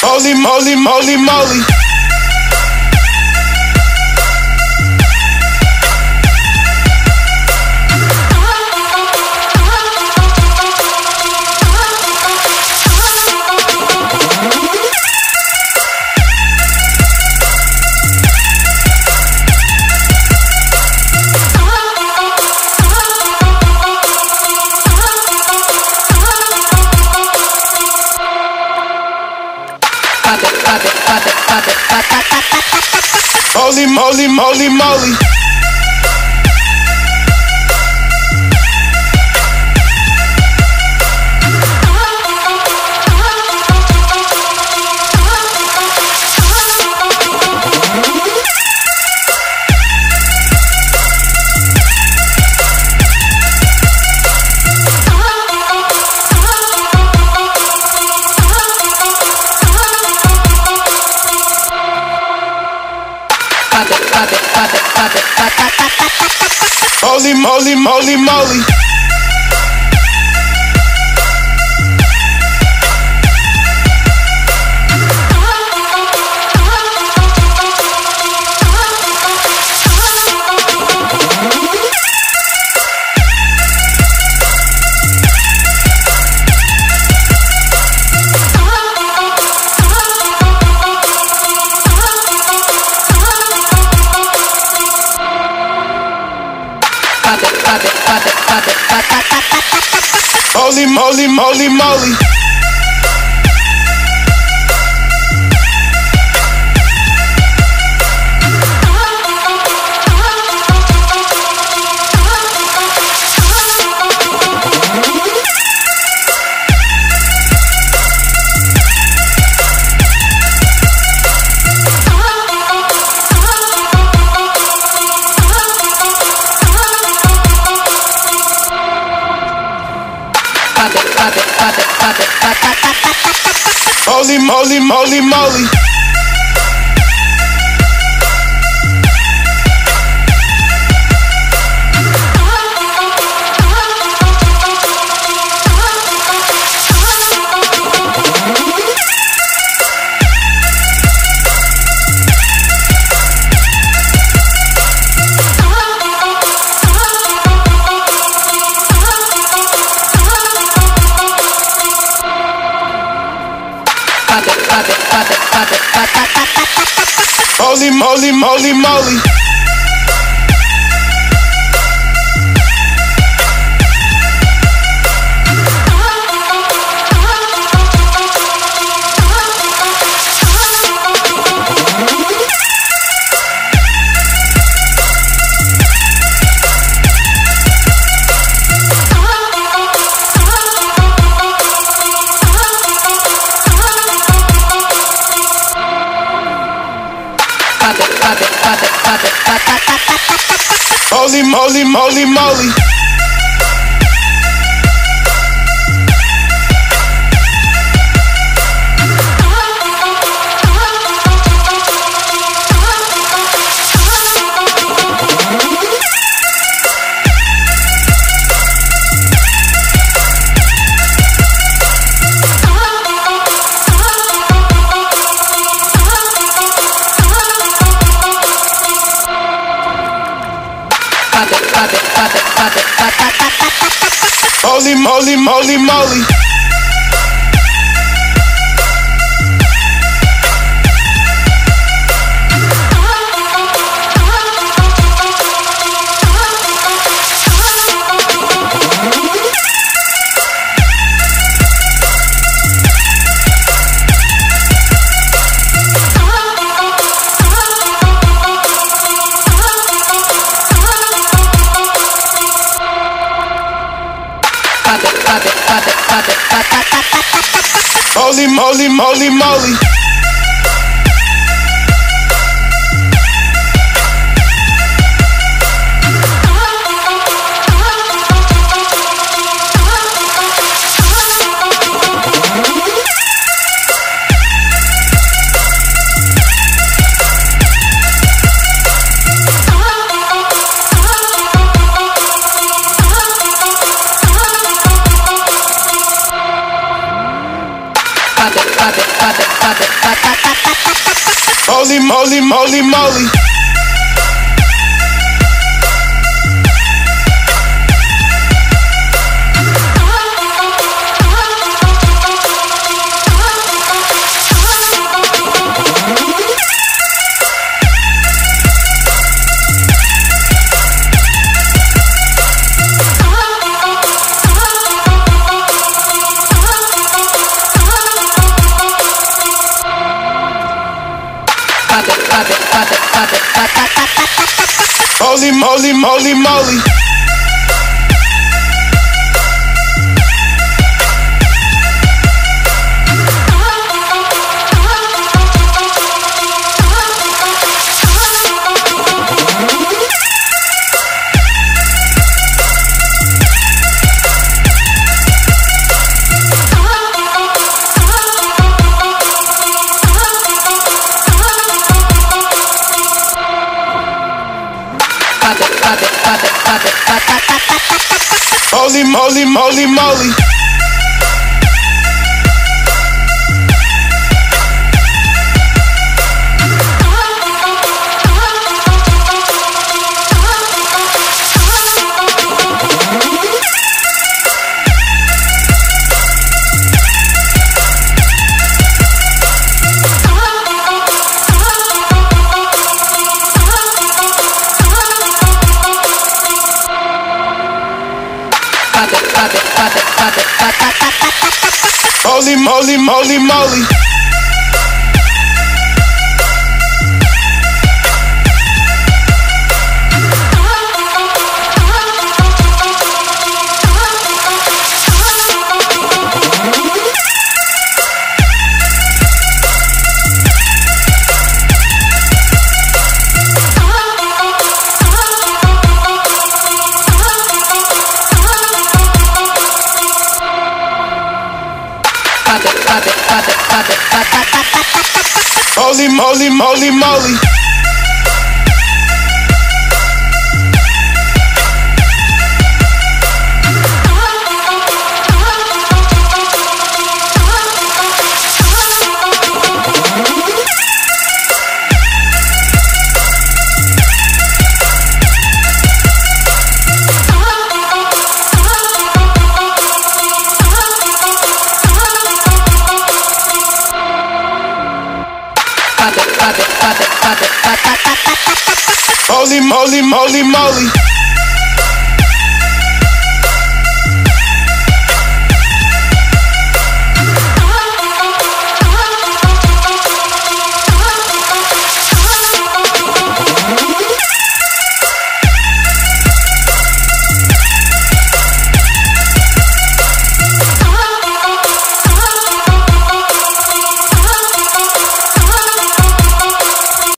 Holy moly, moly, moly. Holy moly, moly, moly. Holy moly, moly, moly. Holy moly, moly, moly. Holy moly, moly, moly. Holy moly, moly, moly. Holy moly, moly, moly. Holy moly, moly, moly. Holy moly, moly, moly. Holy moly, moly, moly. Holy moly, moly, moly. Holy moly, moly, moly. Holy moly, moly, moly. Holy moly, moly, moly. Holy moly, moly, moly.